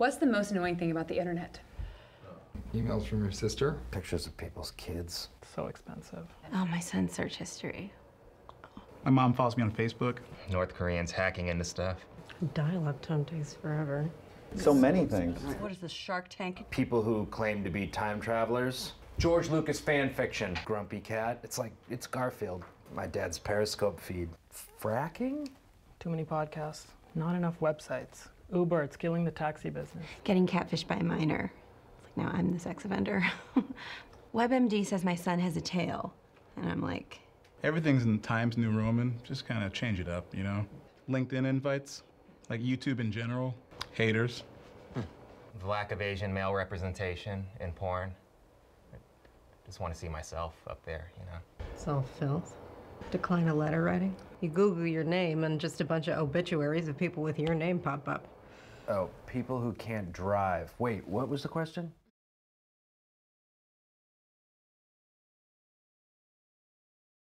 What's the most annoying thing about the internet? Emails from your sister. Pictures of people's kids. So expensive. Oh, my son's search history. My mom follows me on Facebook. North Koreans hacking into stuff. Dial-up time takes forever. So many things. What is this, Shark Tank? People who claim to be time travelers. George Lucas fan fiction. Grumpy Cat. It's like, it's Garfield. My dad's Periscope feed. Fracking? Too many podcasts. Not enough websites. Uber, it's killing the taxi business. Getting catfished by a minor. It's like, now I'm the sex offender. WebMD says my son has a tail. And I'm like... Everything's in the Times New Roman. Just kind of change it up, you know? LinkedIn invites, like YouTube in general. Haters. The lack of Asian male representation in porn. I just want to see myself up there, you know? It's all filth. Decline a letter writing. You Google your name and just a bunch of obituaries of people with your name pop up. Oh, people who can't drive. Wait, what was the question?